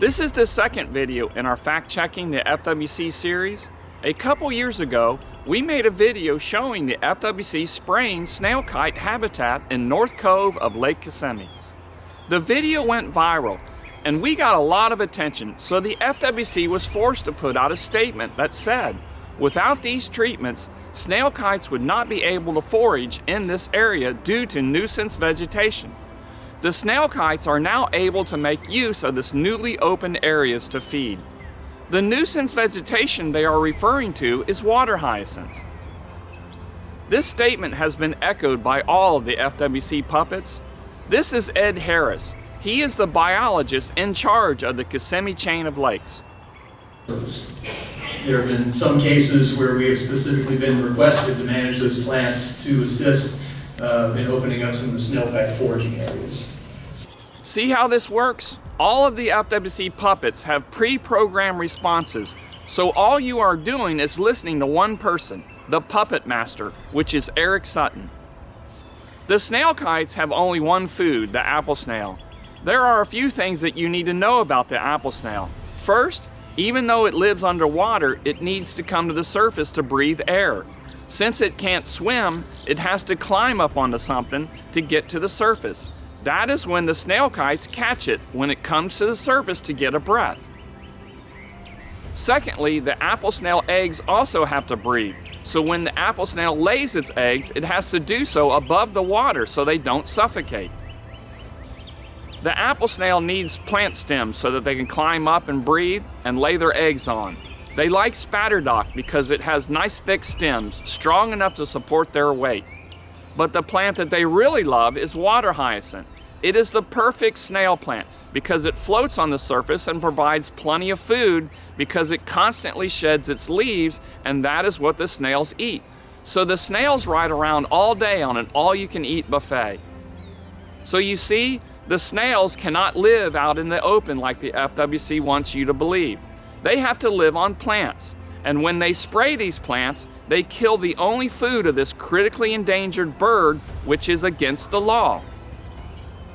This is the second video in our fact-checking the FWC series. A couple years ago, we made a video showing the FWC spraying snailkite habitat in North Cove of Lake Kissimmee. The video went viral, and we got a lot of attention, so the FWC was forced to put out a statement that said, without these treatments, snailkites would not be able to forage in this area due to nuisance vegetation. The snailkites are now able to make use of this newly opened areas to feed. The nuisance vegetation they are referring to is water hyacinth. This statement has been echoed by all of the FWC puppets. This is Ed Harris. He is the biologist in charge of the Kissimmee Chain of Lakes. There have been some cases where we have specifically been requested to manage those plants to assist in opening up some of the snailkite foraging areas. See how this works? All of the FWC puppets have pre-programmed responses, so all you are doing is listening to one person, the puppet master, which is Eric Sutton. The snailkites have only one food, the apple snail. There are a few things that you need to know about the apple snail. First, even though it lives underwater, it needs to come to the surface to breathe air. Since it can't swim, it has to climb up onto something to get to the surface. That is when the snailkites catch it when it comes to the surface to get a breath. Secondly, the apple snail eggs also have to breathe. So when the apple snail lays its eggs, it has to do so above the water so they don't suffocate. The apple snail needs plant stems so that they can climb up and breathe and lay their eggs on. They like spatterdock because it has nice thick stems, strong enough to support their weight. But the plant that they really love is water hyacinth. It is the perfect snail plant because it floats on the surface and provides plenty of food because it constantly sheds its leaves, and that is what the snails eat. So the snails ride around all day on an all-you-can-eat buffet. So you see, the snails cannot live out in the open like the FWC wants you to believe. They have to live on plants, and when they spray these plants, they kill the only food of this critically endangered bird, which is against the law.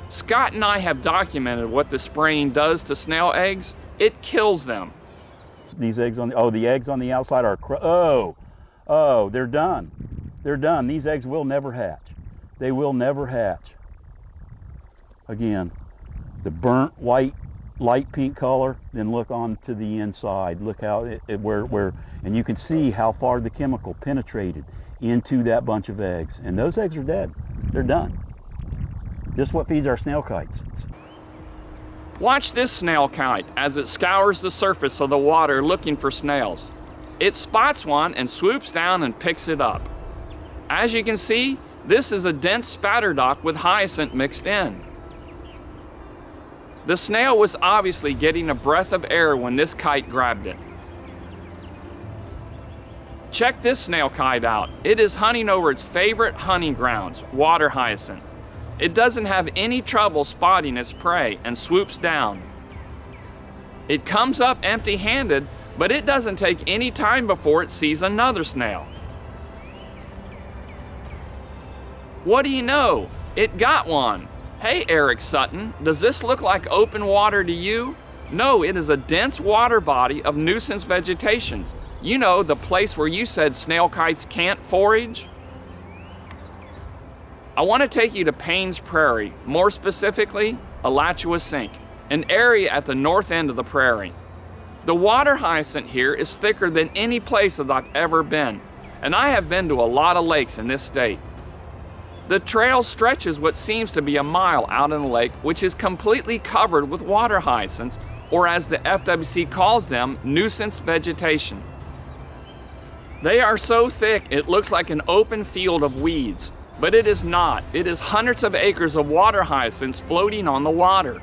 Scott and I have documented what the spraying does to snail eggs. It kills them. These eggs on the eggs on the outside are, they're done. They're done. These eggs will never hatch. They will never hatch. Again, the burnt white, light pink color, then look on to the inside. Look how and you can see how far the chemical penetrated into that bunch of eggs. And those eggs are dead. They're done. Just what feeds our snailkites. Watch this snailkite as it scours the surface of the water looking for snails. It spots one and swoops down and picks it up. As you can see, this is a dense spatterdock with hyacinth mixed in. The snail was obviously getting a breath of air when this kite grabbed it. Check this snail kite out. It is hunting over its favorite hunting grounds, water hyacinth. It doesn't have any trouble spotting its prey and swoops down. It comes up empty-handed, but it doesn't take any time before it sees another snail. What do you know? It got one. Hey, Eric Sutton, does this look like open water to you? No, it is a dense water body of nuisance vegetation. You know, the place where you said snailkites can't forage? I want to take you to Payne's Prairie, more specifically, Alachua Sink, an area at the north end of the prairie. The water hyacinth here is thicker than any place that I've ever been, and I have been to a lot of lakes in this state. The trail stretches what seems to be a mile out in the lake, which is completely covered with water hyacinths, or as the FWC calls them, nuisance vegetation. They are so thick it looks like an open field of weeds, but it is not. It is hundreds of acres of water hyacinths floating on the water.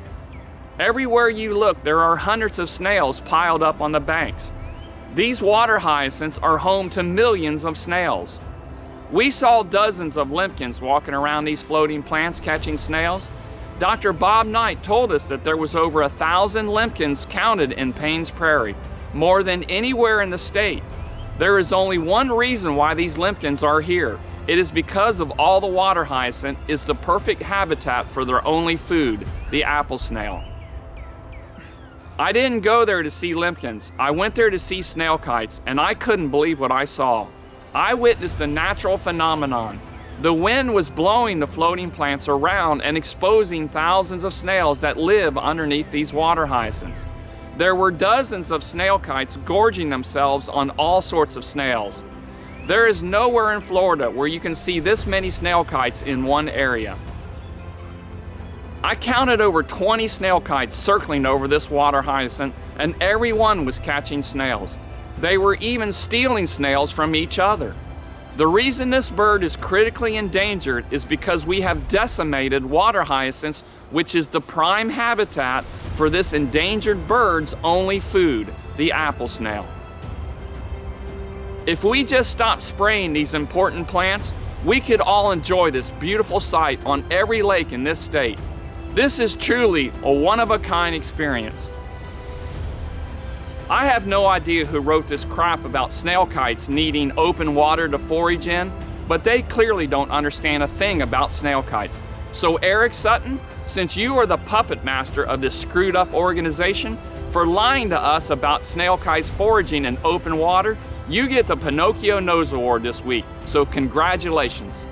Everywhere you look, there are hundreds of snails piled up on the banks. These water hyacinths are home to millions of snails. We saw dozens of limpkins walking around these floating plants catching snails. Dr. Bob Knight told us that there was over 1,000 limpkins counted in Payne's Prairie, more than anywhere in the state. There is only one reason why these limpkins are here. It is because of all the water hyacinth is the perfect habitat for their only food, the apple snail. I didn't go there to see limpkins. I went there to see snail kites, and I couldn't believe what I saw. I witnessed a natural phenomenon. The wind was blowing the floating plants around and exposing thousands of snails that live underneath these water hyacinths. There were dozens of snail kites gorging themselves on all sorts of snails. There is nowhere in Florida where you can see this many snail kites in one area. I counted over 20 snail kites circling over this water hyacinth, and every one was catching snails. They were even stealing snails from each other. The reason this bird is critically endangered is because we have decimated water hyacinths, which is the prime habitat for this endangered bird's only food, the apple snail. If we just stop spraying these important plants, we could all enjoy this beautiful sight on every lake in this state. This is truly a one-of-a-kind experience. I have no idea who wrote this crap about snail kites needing open water to forage in, but they clearly don't understand a thing about snail kites. So Eric Sutton, since you are the puppet master of this screwed up organization, for lying to us about snail kites foraging in open water, you get the Pinocchio Nose Award this week, so congratulations.